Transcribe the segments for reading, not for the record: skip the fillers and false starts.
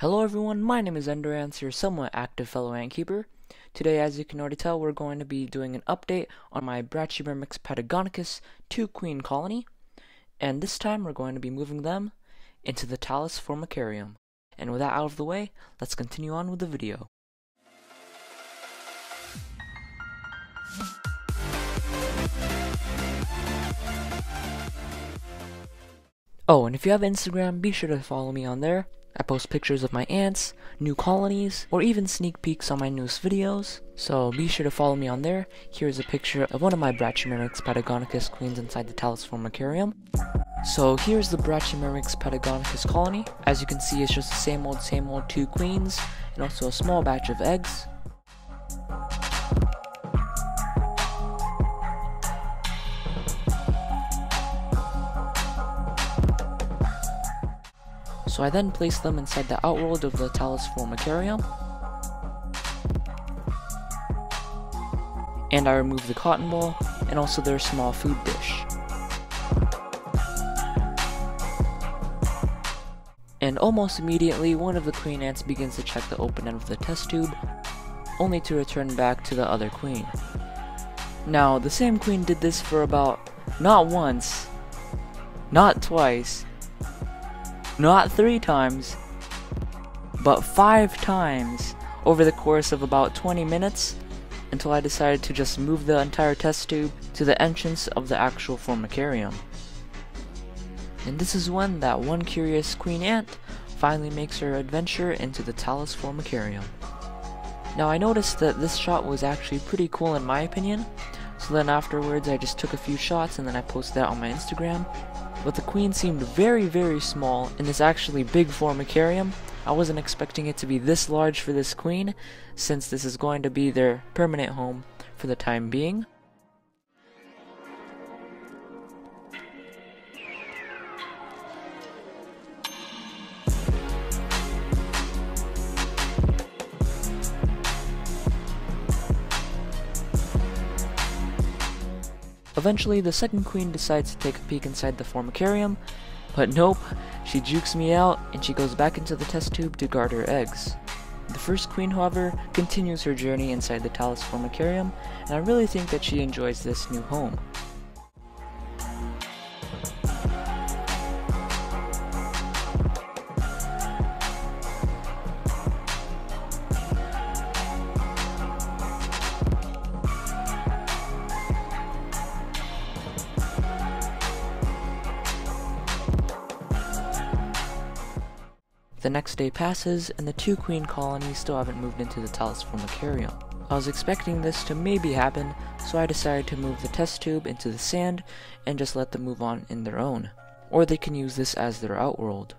Hello everyone, my name is EnderAnts, your somewhat active fellow antkeeper. Today, as you can already tell, we're going to be doing an update on my Brachybrammix patagonicus 2 queen colony, and this time we're going to be moving them into the Talus Formicarium. And with that out of the way, let's continue on with the video. Oh, and if you have Instagram, be sure to follow me on there. I post pictures of my ants, new colonies, or even sneak peeks on my newest videos, so be sure to follow me on there. Here's a picture of one of my Brachybrammix patagonicus queens inside the Talus Formicarium. So here's the Brachybrammix patagonicus colony. As you can see, it's just the same old two queens, and also a small batch of eggs. So I then placed them inside the outworld of the Talus Formicarium, and I removed the cotton ball and also their small food dish. And almost immediately, one of the queen ants begins to check the open end of the test tube, only to return back to the other queen. Now, the same queen did this for about, not once, not twice, not 3 times, but 5 times over the course of about 20 minutes, until I decided to just move the entire test tube to the entrance of the actual formicarium. And this is when that one curious queen ant finally makes her adventure into the Talus Formicarium. Now I noticed that this shot was actually pretty cool in my opinion, so then afterwards I just took a few shots and then I posted that on my Instagram. But the queen seemed very, very small in this actually big formicarium. I wasn't expecting it to be this large for this queen, since this is going to be their permanent home for the time being. Eventually, the second queen decides to take a peek inside the formicarium, but nope, she jukes me out and she goes back into the test tube to guard her eggs. The first queen, however, continues her journey inside the Talus Formicarium, and I really think that she enjoys this new home. The next day passes, and the two queen colonies still haven't moved into the Talus Formicarium. I was expecting this to maybe happen, so I decided to move the test tube into the sand and just let them move on in their own, or they can use this as their outworld.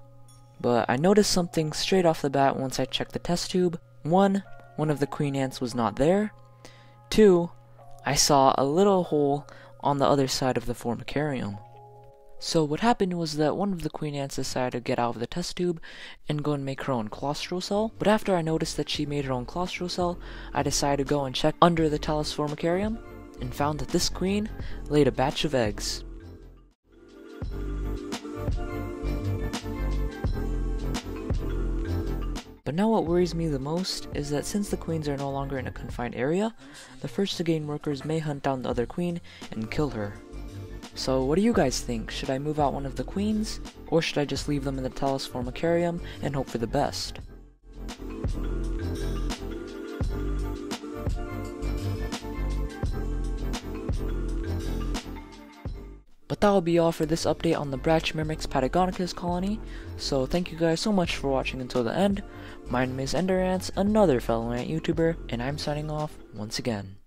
But I noticed something straight off the bat once I checked the test tube. 1. One of the queen ants was not there. 2. I saw a little hole on the other side of the formicarium. So what happened was that one of the queen ants decided to get out of the test tube and go and make her own claustral cell, but after I noticed that she made her own claustral cell, I decided to go and check under the Talus Formicarium, and found that this queen laid a batch of eggs. But now what worries me the most is that since the queens are no longer in a confined area, the first to gain workers may hunt down the other queen and kill her. So what do you guys think? Should I move out one of the queens, or should I just leave them in the Talus Formicarium and hope for the best? But that will be all for this update on the Brachybrammix patagonicus colony, so thank you guys so much for watching until the end. My name is EnderAnts, another fellow ant YouTuber, and I'm signing off once again.